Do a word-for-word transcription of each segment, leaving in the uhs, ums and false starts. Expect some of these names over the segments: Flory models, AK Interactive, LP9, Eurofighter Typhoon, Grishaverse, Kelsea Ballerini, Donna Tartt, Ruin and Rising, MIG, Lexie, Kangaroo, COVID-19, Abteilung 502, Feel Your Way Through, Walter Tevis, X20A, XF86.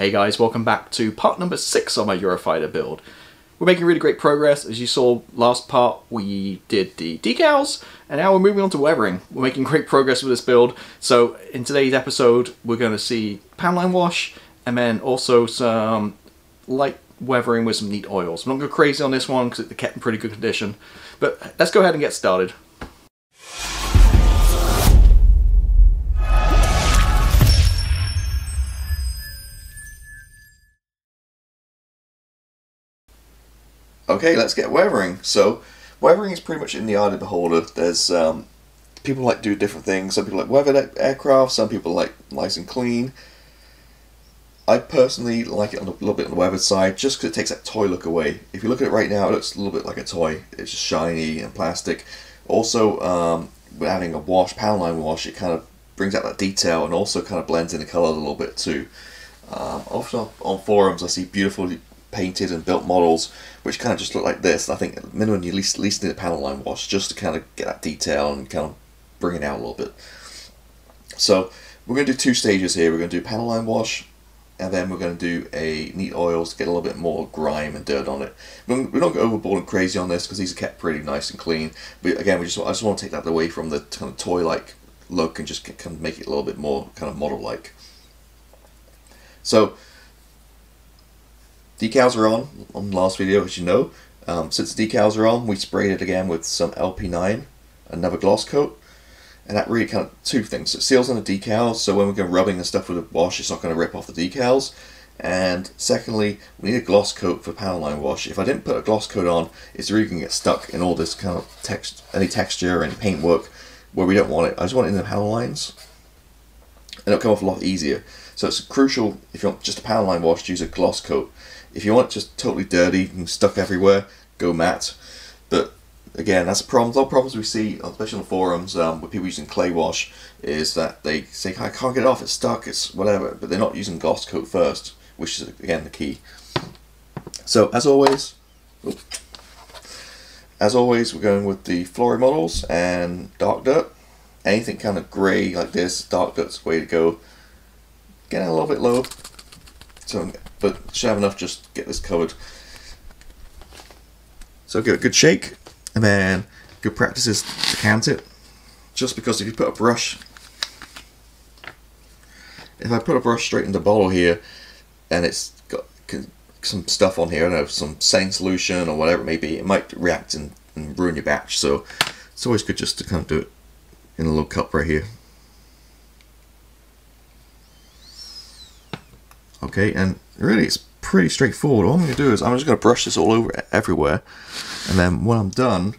Hey guys, welcome back to part number six on my Eurofighter build. We're making really great progress. As you saw last part, we did the decals, and now we're moving on to weathering. We're making great progress with this build. So in today's episode, we're going to see pound line wash, and then also some light weathering with some neat oils. I'm not going crazy on this one because it kept in pretty good condition, but let's go ahead and get started. Okay, let's get weathering. So, weathering is pretty much in the eye of the beholder. There's um, people like do different things. Some people like weathered aircraft. Some people like nice and clean. I personally like it on a little bit on the weathered side, just because it takes that toy look away. If you look at it right now, it looks a little bit like a toy. It's just shiny and plastic. Also, um, with adding a wash, pound line wash, it kind of brings out that detail and also kind of blends in the color a little bit too. Um, often on forums, I see beautiful painted and built models which kind of just look like this. I think at minimum you at least, least need a panel line wash just to kind of get that detail and kind of bring it out a little bit. So we're going to do two stages here. We're going to do panel line wash, and then we're going to do a neat oils to get a little bit more grime and dirt on it. We're not going overboard and crazy on this because these are kept pretty nice and clean, but again we just I just want to take that away from the kind of toy like look and just kind of make it a little bit more kind of model like. So decals are on, on the last video, as you know. Um, since the decals are on, we sprayed it again with some L P nine, another gloss coat, and that really kind of two things. It seals on the decals, so when we're rubbing the stuff with a wash, it's not going to rip off the decals. And secondly, we need a gloss coat for panel line wash. If I didn't put a gloss coat on, it's really going to get stuck in all this kind of text, any texture and paint work where we don't want it. I just want it in the panel lines, and it'll come off a lot easier. So it's crucial, if you want just a panel line wash, to use a gloss coat. If you want it just totally dirty and stuck everywhere, go matte. But again, that's a problem. A lot of problems we see, especially on the forums, um, with people using clay wash, is that they say, I can't get it off, it's stuck, it's whatever, but they're not using gloss coat first, which is, again, the key. So, as always, as always, we're going with the Flory models and dark dirt. Anything kind of grey like this, dark dirt's the way to go. Get it a little bit low. So, but should have enough just to get this covered. So give it a good shake, and then good practice is to count it. Just because if you put a brush, if I put a brush straight in the bottle here, and it's got some stuff on here, I don't know, some setting solution or whatever it may be, it might react and, and ruin your batch. So it's always good just to kind of do it in a little cup right here. Okay, and really it's pretty straightforward. All I'm going to do is I'm just going to brush this all over everywhere, and then when I'm done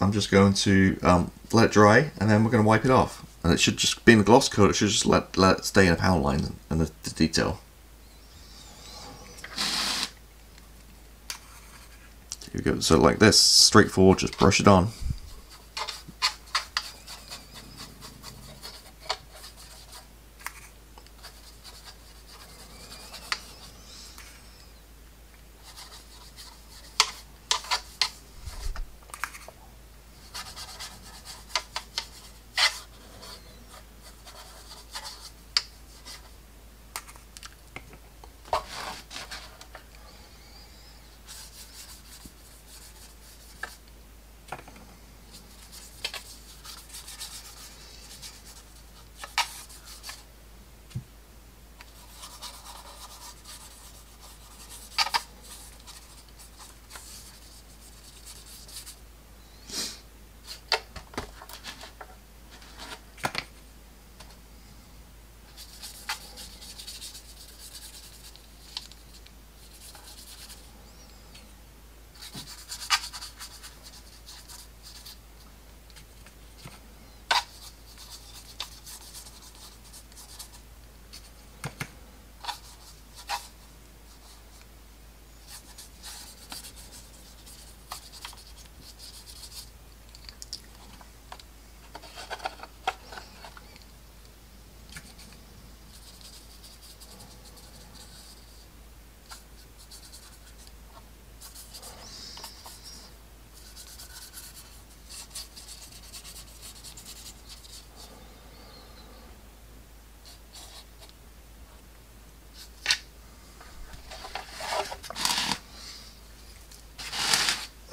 I'm just going to um, let it dry, and then we're going to wipe it off. And it should just be in the gloss coat, it should just let, let it stay in the power line and the, the detail. Here we go, so like this, straightforward, just brush it on.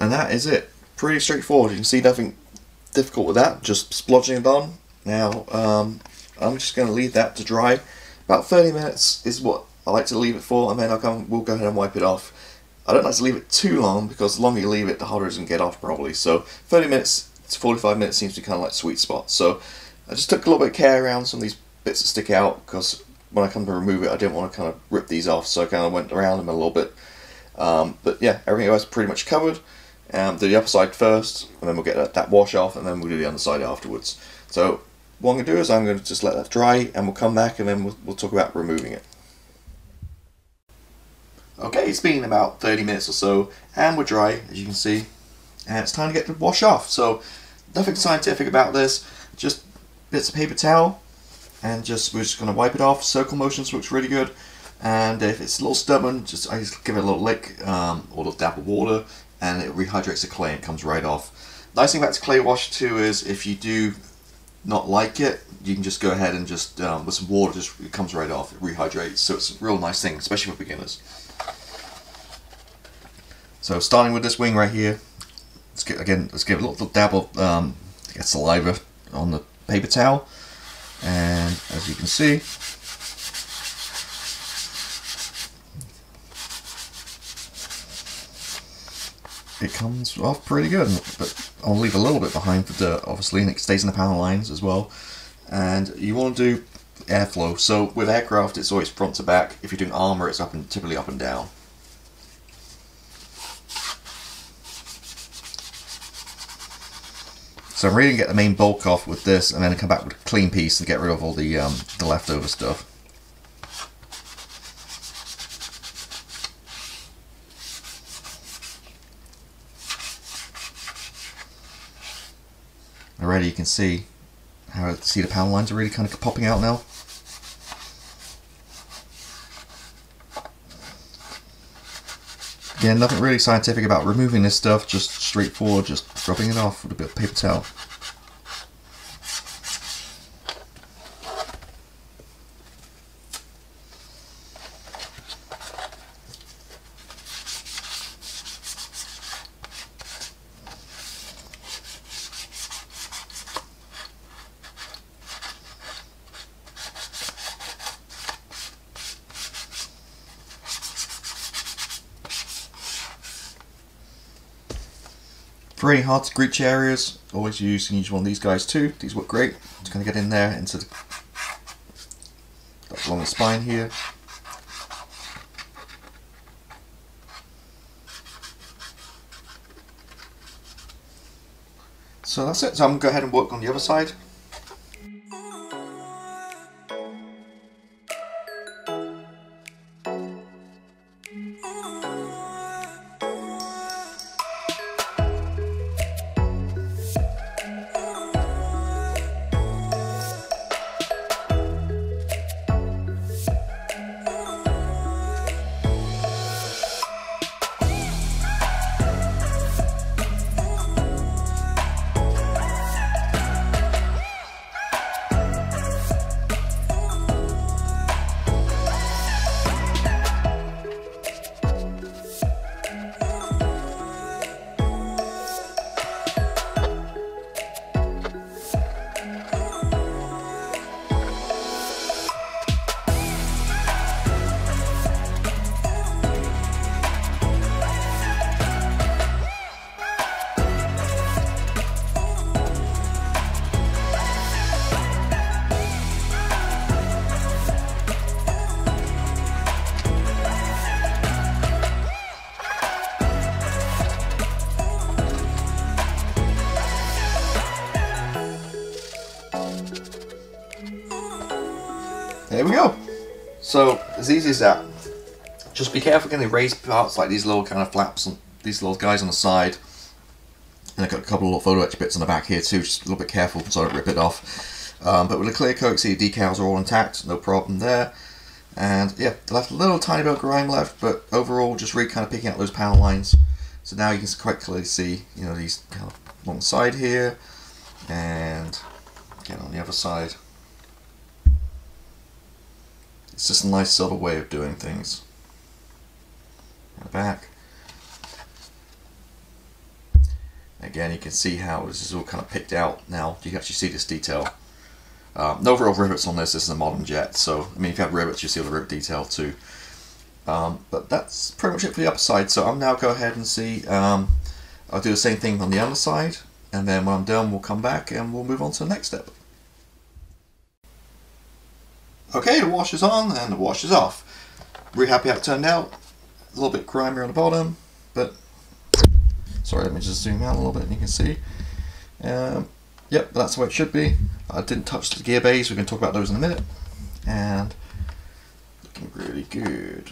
And that is it. Pretty straightforward. You can see nothing difficult with that. Just splodging it on. Now, um, I'm just going to leave that to dry. About thirty minutes is what I like to leave it for, and then I'll come, we'll go ahead and wipe it off. I don't like to leave it too long, because the longer you leave it, the harder it can get off probably. So thirty minutes to forty-five minutes seems to be kind of like sweet spot. So I just took a little bit of care around some of these bits that stick out, because when I come to remove it, I didn't want to kind of rip these off, so I kind of went around them a little bit. Um, but yeah, everything else is pretty much covered. Um, do the upper side first, and then we'll get that, that wash off, and then we'll do the underside afterwards. So what I'm going to do is I'm going to just let that dry, and we'll come back, and then we'll, we'll talk about removing it. Okay, it's been about thirty minutes or so, and we're dry, as you can see, and it's time to get the wash off. So nothing scientific about this, just bits of paper towel, and just we're just going to wipe it off. Circle motions looks really good, and if it's a little stubborn, just I just give it a little lick um, or a little dab of water, and it rehydrates the clay and it comes right off. Nice thing about this clay wash too is if you do not like it, you can just go ahead and just um, with some water, just it comes right off. It rehydrates, so it's a real nice thing, especially for beginners. So starting with this wing right here, let's get, again, let's give a little dab of um, get saliva on the paper towel, and as you can see, it comes off pretty good. But I'll leave a little bit behind for dirt, obviously, and it stays in the panel lines as well. And you want to do airflow. So with aircraft, it's always front to back. If you're doing armor, it's up and typically up and down. So I'm really going to get the main bulk off with this, and then come back with a clean piece and get rid of all the, um, the leftover stuff. Already you can see how see the panel lines are really kind of popping out now. Again, nothing really scientific about removing this stuff, just straightforward, just dropping it off with a bit of paper towel. Pretty hard to reach areas, always use, you can use one of these guys too, these work great. Just going to get in there, into the, along the spine here. So that's it, so I'm going to go ahead and work on the other side. There we go. So as easy as that. Just be careful getting the raised parts like these little kind of flaps and these little guys on the side. And I've got a couple of little photo etch bits on the back here too. Just a little bit careful so I don't rip it off. Um, but with the clear coat, see the decals are all intact, no problem there. And yeah, left a little tiny bit of grime left, but overall just really kind of picking out those panel lines. So now you can quite clearly see, you know, these kind of along the side here, and again on the other side. It's just a nice subtle way of doing things. And back. Again, you can see how this is all kind of picked out now. You can actually see this detail. Um, no real rivets on this. This is a modern jet, so I mean, if you have rivets, you see all the rivet detail too. Um, but that's pretty much it for the upper side. So I'll now go ahead and see. Um, I'll do the same thing on the underside, and then when I'm done, we'll come back and we'll move on to the next step. Okay, the wash is on and the wash is off. Really happy how it turned out. A little bit grimy on the bottom, but sorry, let me just zoom out a little bit and you can see. Um, yep, that's the way it should be. I didn't touch the gear bays, we're going to talk about those in a minute. And looking really good.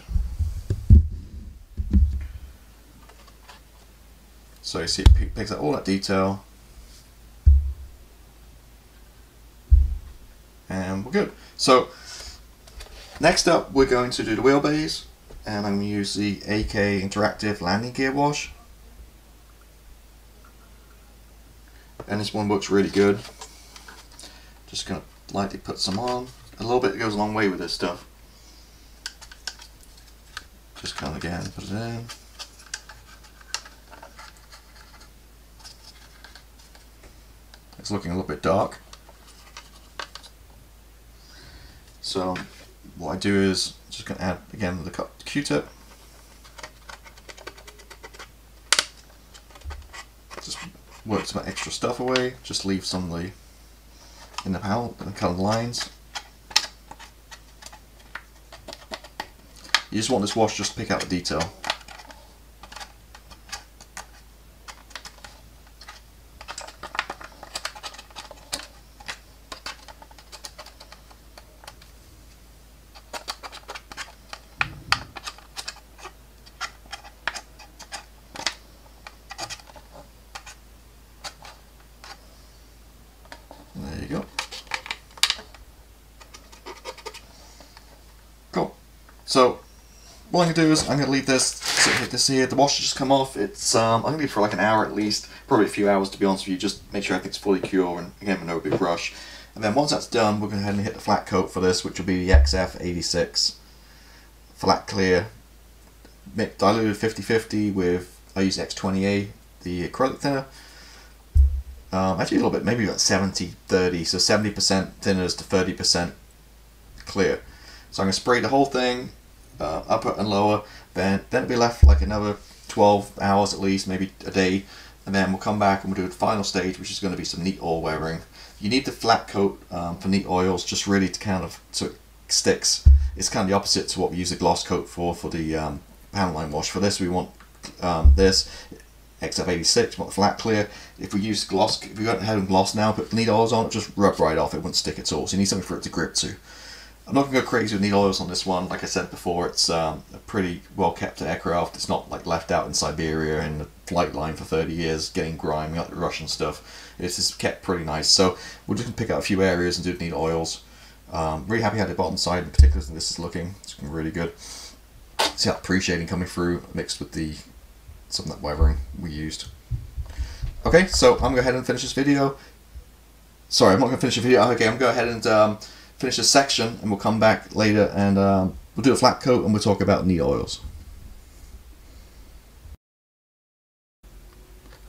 So you see it picks up all that detail. And we're good. So next up we're going to do the wheelbase, and I'm going to use the A K Interactive landing gear wash. And this one looks really good. Just going to lightly put some on. A little bit goes a long way with this stuff. Just kind of again put it in. It's looking a little bit dark. So what I do is just going to add again the Q-tip. Just work some extra stuff away. Just leave some of the in the palette and colored lines. You just want this wash just to pick out the detail. So what I'm going to do is I'm going to leave this, hit this here, the wash just come off. It's um, I'm going to leave it for like an hour at least, probably a few hours to be honest with you, just make sure everything's fully cured and again with no big rush. And then once that's done, we're going to go ahead and hit the flat coat for this, which will be the X F eighty-six flat clear, diluted fifty fifty with, I use X twenty A, the acrylic thinner. Um, actually a little bit, maybe about seventy thirty, so seventy percent thinners to thirty percent clear. So I'm going to spray the whole thing, Uh, upper and lower, then then it'll be left for like another twelve hours at least, maybe a day, and then we'll come back and we'll do the final stage, which is going to be some neat oil weathering. You need the flat coat um, for neat oils, just really to kind of so it sticks. It's kind of the opposite to what we use the gloss coat for for the um, panel line wash. For this, we want um, this X F eighty-six, we want the flat clear. If we use gloss, if we go ahead and gloss now, put neat oils on it, just rub right off. It wouldn't stick at all. So you need something for it to grip to. I'm not going to go crazy with neat oils on this one. Like I said before, it's um, a pretty well kept aircraft. It's not like left out in Siberia in the flight line for thirty years, getting grimy like the Russian stuff. It's just kept pretty nice. So we're just going to pick out a few areas and do neat oils. Um, really happy how the bottom side in particular this is looking. It's looking really good. See how pre shading coming through mixed with the some of that weathering we used. Okay, so I'm going to go ahead and finish this video. Sorry, I'm not going to finish the video. Okay, I'm going to go ahead and Um, finish this section, and we'll come back later and um, we'll do a flat coat and we'll talk about neat oils.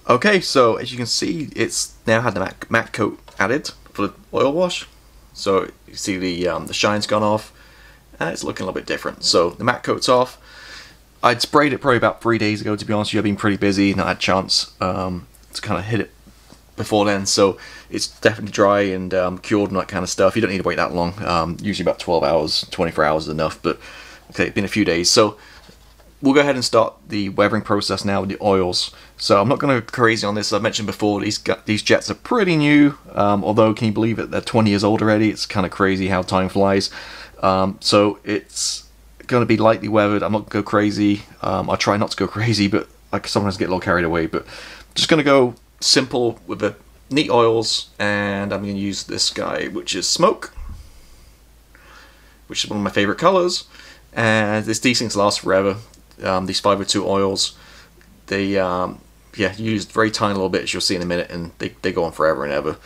Okay, so as you can see, it's now had the matte, matte coat added for the oil wash. So you see the um, the shine's gone off and it's looking a little bit different. So the matte coat's off. I'd sprayed it probably about three days ago, to be honest with you. I've been pretty busy and I had a chance um, to kind of hit it before then, so it's definitely dry and um, cured and that kind of stuff. You don't need to wait that long. Um, usually about twelve hours, twenty-four hours is enough, but okay, it's been a few days. So we'll go ahead and start the weathering process now with the oils. So I'm not going to go crazy on this. As I mentioned before, these these jets are pretty new, um, although can you believe it? They're twenty years old already. It's kind of crazy how time flies. Um, so it's going to be lightly weathered. I'm not going to go crazy. Um, I try not to go crazy, but I sometimes get a little carried away, but just going to go simple with the neat oils, and I'm going to use this guy, which is Smoke, which is one of my favorite colors, and this, these things last forever. Um, these five oh two oils, they um, yeah, used very tiny little bits, you'll see in a minute, and they, they go on forever and ever.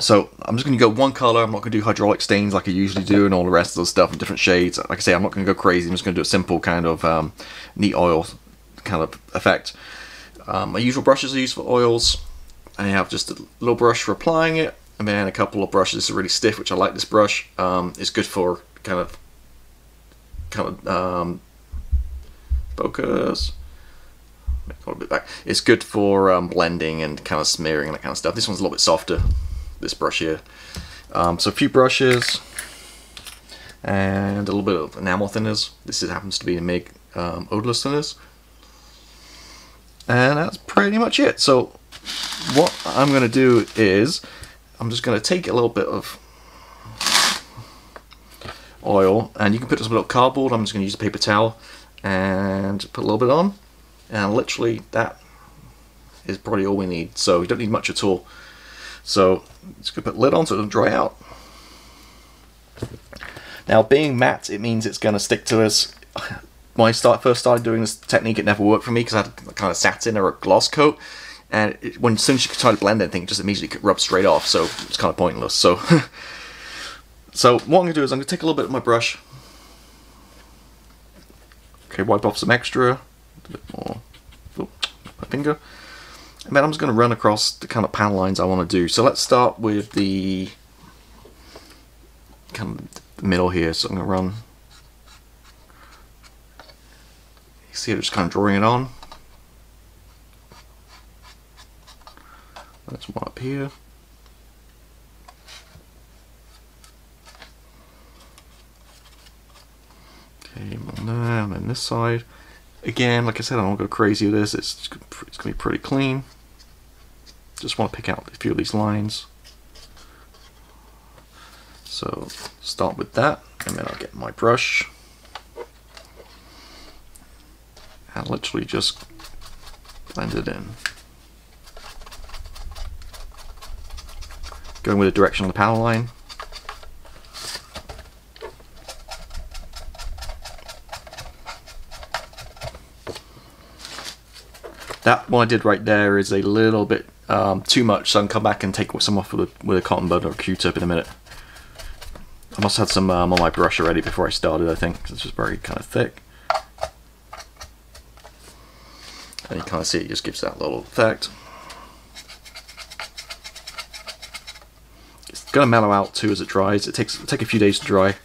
So I'm just going to go one color. I'm not going to do hydraulic stains like I usually do and all the rest of the stuff in different shades. Like I say, I'm not going to go crazy. I'm just going to do a simple kind of um, neat oil kind of effect. Um, my usual brushes I use for oils, I have just a little brush for applying it, and then a couple of brushes. This is really stiff, which I like this brush. Um, it's good for kind of, kind of um, focus. Hold a bit back. It's good for um, blending and kind of smearing and that kind of stuff. This one's a little bit softer, this brush here. Um, so a few brushes and a little bit of enamel thinners. This is, happens to be a M I G um, odorless thinners. And that's pretty much it. So what I'm going to do is I'm just going to take a little bit of oil, and you can put some little cardboard. I'm just going to use a paper towel and put a little bit on. And literally that is probably all we need. So you don't need much at all. So just gonna put the lid on so it doesn't dry out. Now, being matte, it means it's gonna stick to us. When I start, first started doing this technique, it never worked for me because I had a kind of satin or a gloss coat, and it, when as soon as you try to blend anything, it just immediately rubs straight off. So it's kind of pointless. So, so what I'm gonna do is I'm gonna take a little bit of my brush. Okay, wipe off some extra. A bit more, oh, my finger, and then I'm just going to run across the kind of panel lines I want to do. So let's start with the kind of the middle here. So I'm going to run. You see, I'm just kind of drawing it on. That's one up here. Okay, one there, and then this side. Again, like I said, I don't want to go crazy with this. It's, it's going to be pretty clean. Just want to pick out a few of these lines. So start with that, and then I'll get my brush. And literally just blend it in. Going with the direction of the power line. That one I did right there is a little bit um, too much, so I can come back and take some off with a, with a cotton bud or a Q-tip in a minute. I must have had some um, on my brush already before I started, I think, because it's just very kind of thick. And you kind of see it just gives that little effect. It's going to mellow out too as it dries. It takes it'll take a few days to dry.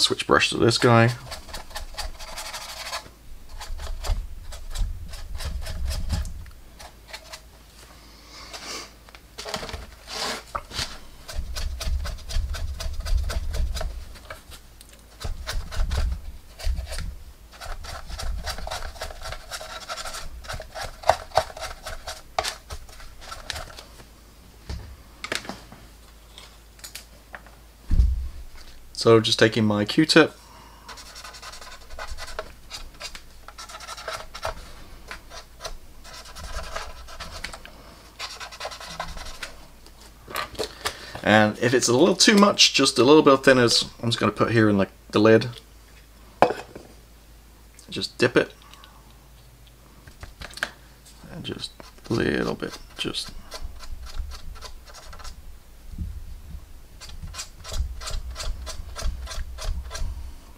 Switch brush to this guy. So just taking my Q-tip, and if it's a little too much, just a little bit of thinners, I'm just going to put here in like the lid. Just dip it, and just a little bit, just.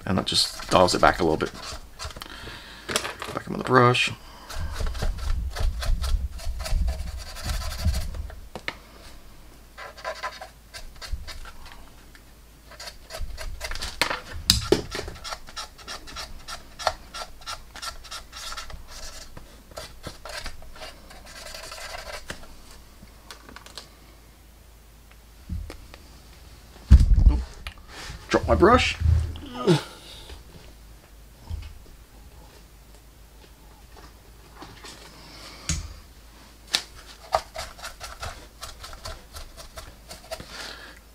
And that just dials it back a little bit. Back in with the brush. Oop. Drop my brush.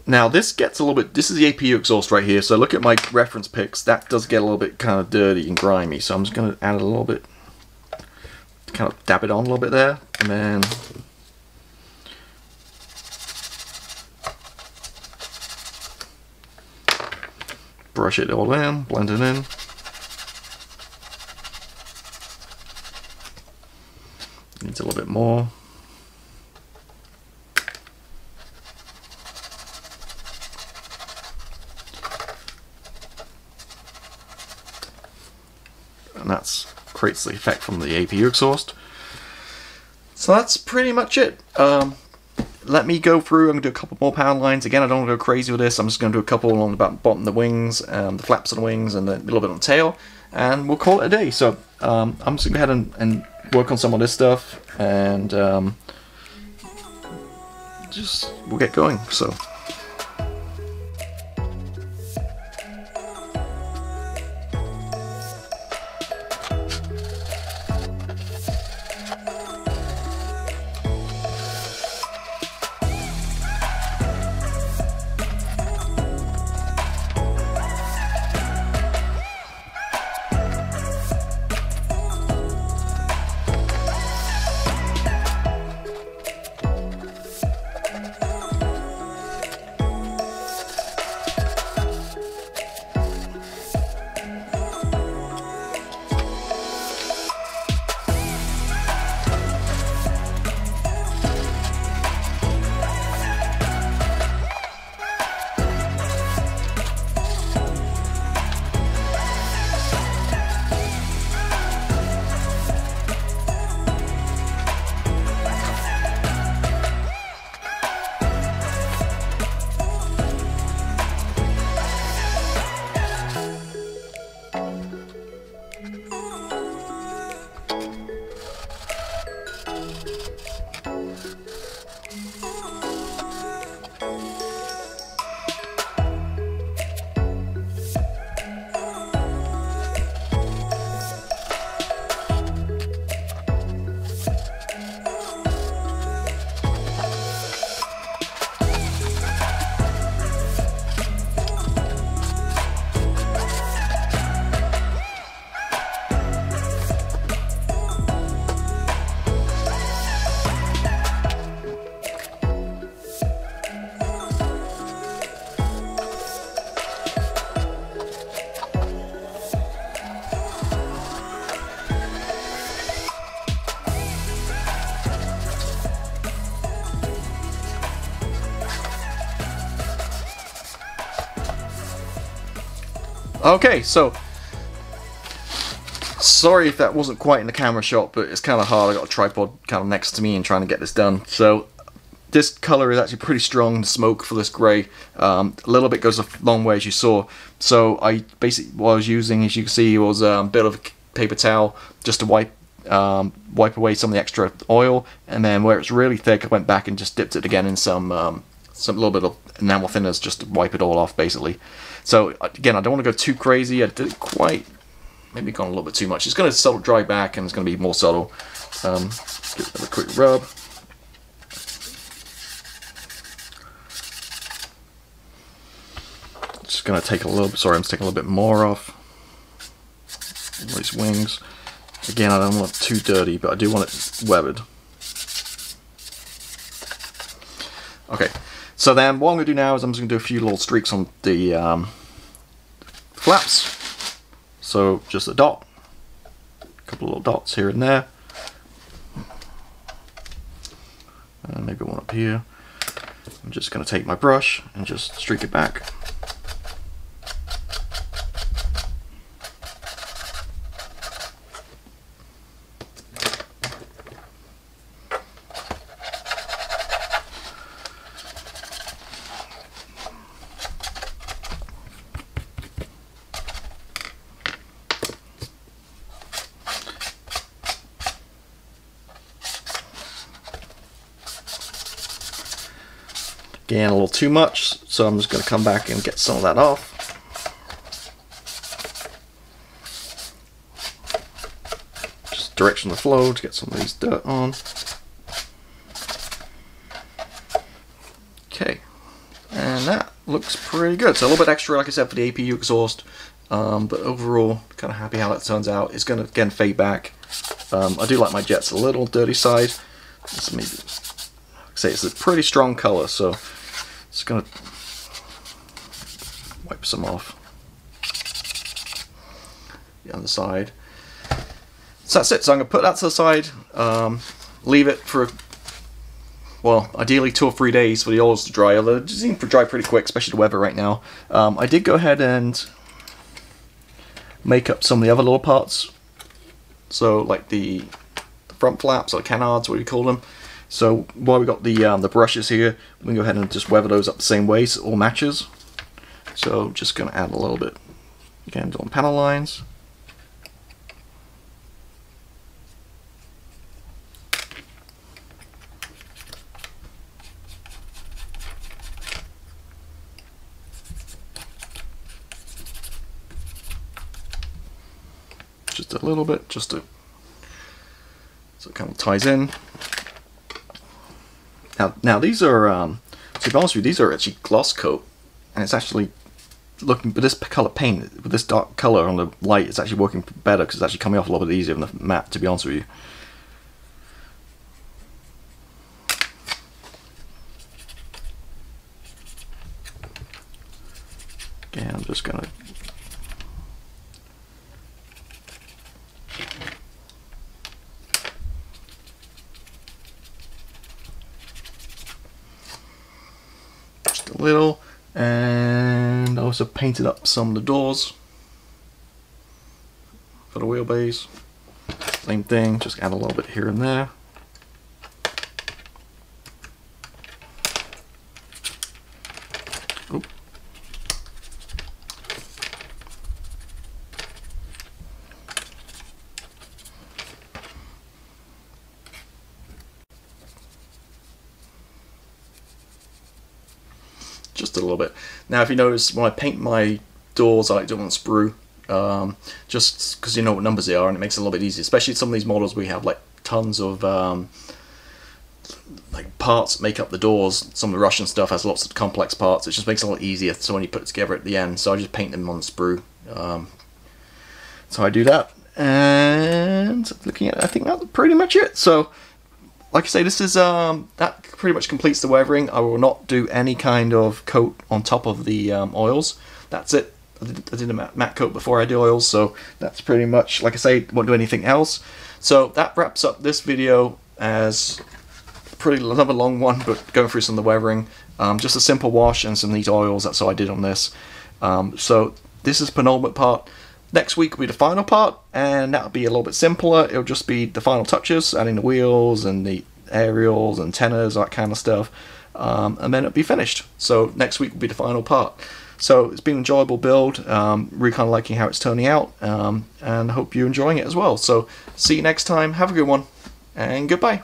Now this gets a little bit, this is the A P U exhaust right here, so look at my reference picks, that does get a little bit kind of dirty and grimy, so I'm just going to add a little bit, kind of dab it on a little bit there, and then brush it all in, blend it in. Needs a little bit more. and that creates the effect from the A P U exhaust. So that's pretty much it. Um, let me go through. I'm going to do a couple more power lines. Again, I don't want to go crazy with this. I'm just going to do a couple along the bottom of the wings, um, the flaps on the wings, and a little bit on the tail, and we'll call it a day. So um, I'm just going to go ahead and, and work on some of this stuff, and um, just we'll get going. So. Okay, so sorry if that wasn't quite in the camera shot, but it's kind of hard. I got a tripod kind of next to me and trying to get this done. So this color is actually pretty strong. The smoke for this gray, um, a little bit goes a long way, as you saw. So I basically what I was using, as you can see, was a bit of a paper towel just to wipe um, wipe away some of the extra oil, and then where it's really thick, I went back and just dipped it again in some um, some little bit of enamel thinners just to wipe it all off, basically. So again, I don't want to go too crazy. I did it quite, maybe gone a little bit too much. It's going to subtle dry back, and it's going to be more subtle. Um, give it a quick rub. Just going to take a little bit. Sorry, I'm just taking a little bit more off. All these wings. Again, I don't want it too dirty, but I do want it weathered. Okay. So then what I'm going to do now is I'm just going to do a few little streaks on the um, flaps. So just a dot, a couple of little dots here and there. And maybe one up here. I'm just going to take my brush and just streak it back. Again, a little too much, so I'm just going to come back and get some of that off. Just direction of the flow to get some of these dirt on. Okay, and that looks pretty good. So a little bit extra, like I said, for the A P U exhaust, um, but overall, kind of happy how that turns out. It's going to, again, fade back. Um, I do like my jets a little dirty side. Let's maybe say it's a pretty strong color, so it's gonna wipe some off the other side. So that's it. So I'm gonna put that to the side, um, leave it for, well, ideally two or three days for the oils to dry. Although it seems to dry pretty quick, especially the weather right now. Um, I did go ahead and make up some of the other little parts so like the, the front flaps or canards, what do you call them. So while we got the um, the brushes here, we can go ahead and just weather those up the same way so it all matches. So just going to add a little bit again on panel lines. Just a little bit, just to, so it kind of ties in. Now, now these are, um, to be honest with you, these are actually gloss coat, and it's actually looking, but this color paint, with this dark color on the light, it's actually working better because it's actually coming off a little bit easier on the matte, to be honest with you. Okay, I'm just gonna. Little, and I also painted up some of the doors for the wheelbase. Same thing, just add a little bit here and there. Oop. Just a little bit. Now if you notice, when I paint my doors, I like to do them on sprue, um, just because you know what numbers they are, and it makes it a little bit easier, especially some of these models we have like tons of um, like parts make up the doors. Some of the Russian stuff has lots of complex parts. It just makes it a little easier, so when you put it together at the end, so I just paint them on sprue. Um, so I do that, and looking at it, I think that's pretty much it. So like I say, this is um, that pretty much completes the weathering. I will not do any kind of coat on top of the um, oils. That's it. I did, I did a matte, matte coat before I did oils, so that's pretty much, like I say, won't do anything else. So that wraps up this video as pretty another long one, but going through some of the weathering. Um, just a simple wash and some neat oils. That's all I did on this. Um, so this is penultimate part. Next week will be the final part, and that'll be a little bit simpler. It'll just be the final touches, adding the wheels and the aerials, antennas, that kind of stuff, um, and then it'll be finished. So next week will be the final part. So it's been an enjoyable build, um, really kind of liking how it's turning out, um, and I hope you're enjoying it as well. So see you next time, have a good one, and goodbye.